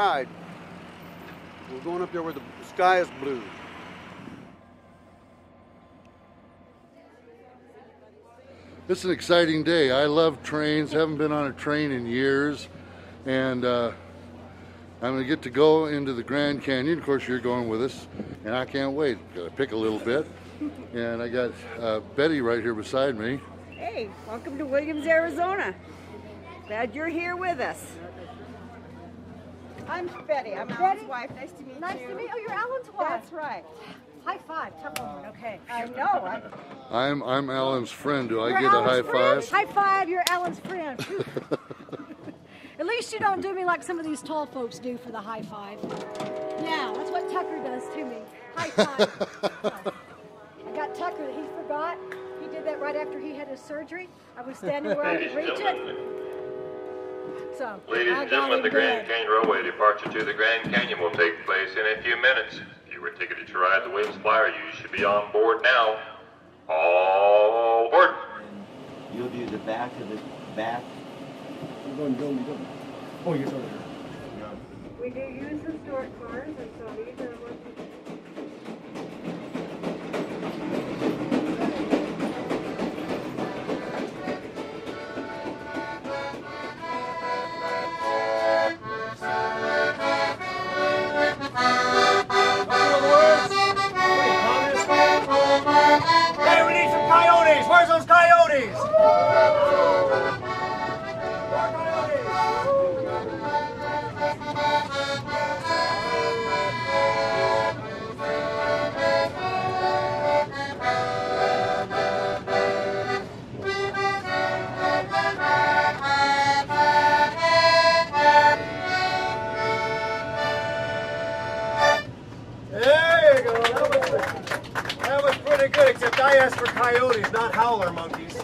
ride. We're going up there where the sky is blue. It's an exciting day. I love trains. Haven't been on a train in years, and I'm gonna get to go into the Grand Canyon. Of course, you're going with us, and I can't wait. Gotta pick a little bit, and I got Betty right here beside me. Hey, welcome to Williams, Arizona. Glad you're here with us. I'm Betty. I'm Alan's wife. Nice to meet you. Nice to meet you. Oh, you're Alan's wife. That's right. High five, tough moment, okay. I know. I'm Alan's friend. Do I get a high five? High five, you're Alan's friend. At least you don't do me like some of these tall folks do for the high five. Yeah, that's what Tucker does to me. High five. I got Tucker that he forgot. He did that right after he had his surgery. I was standing where I could reach it. So, ladies and gentlemen, the Grand Canyon Railway departure to the Grand Canyon will take place in a few minutes. We're ticketed to ride the Wind Spire. You should be on board now. All aboard. You'll do the back of the back. You're going to go. Oh, you're over here. Yeah. We do use the historic cars, and so these are what we do. I asked for coyotes, not howler monkeys.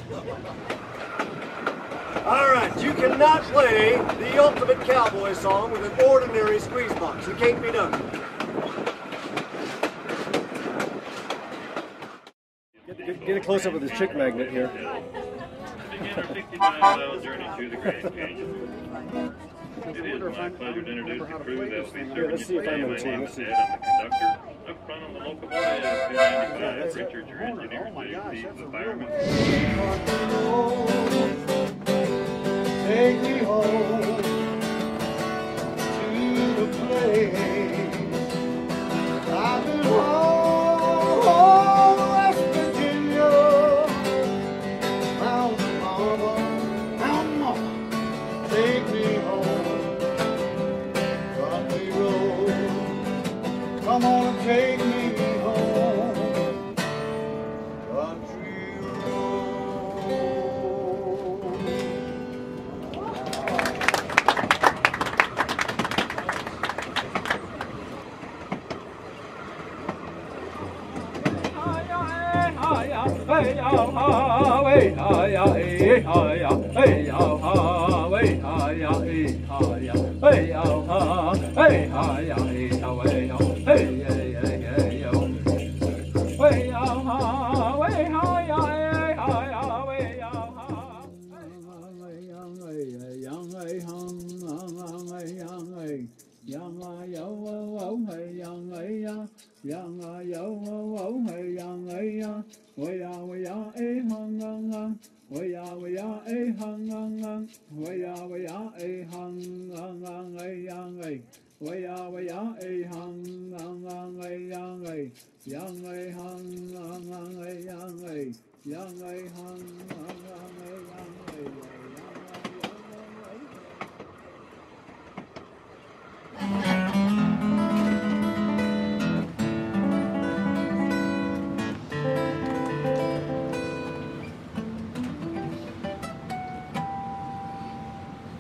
All right, you cannot play the ultimate cowboy song with an ordinary squeeze box. It can't be done. Get a close-up of this chick magnet here. Begin our 69-mile journey to the Grand Canyon. It is my pleasure to introduce the crew that will be serving you today. My name is Ed. I'm the conductor. Up front on the locomotive is Richard, your engineer, Dave, the fireman. Take me home to the place I belong, West Virginia, Mountain Mama, Mountain Mama. Take me home, country road. Come on. Take me home, country road.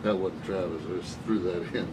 That wasn't Travis, I just threw that in.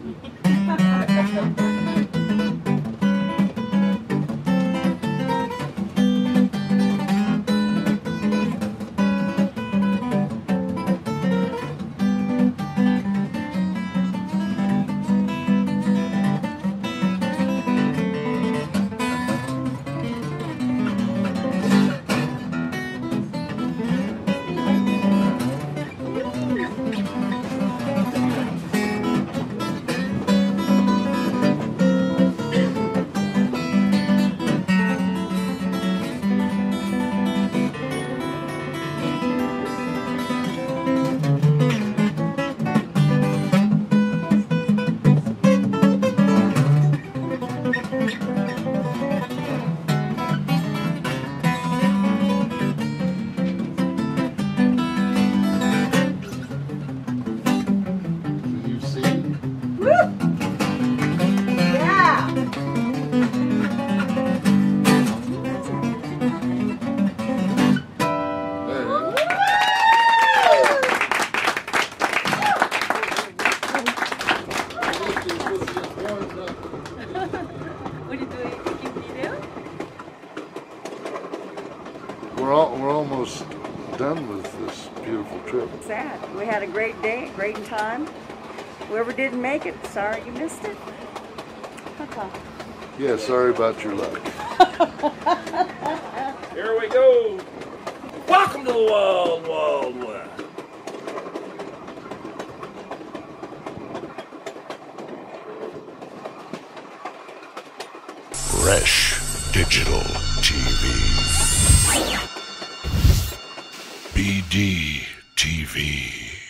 What are you doing? Taking video? We're almost done with this beautiful trip. Sad. We had a great day, great time. Whoever didn't make it, sorry you missed it. Yeah, sorry about your luck. Here we go. Welcome to the Wild Wild West. Bresh Digital TV. BD TV.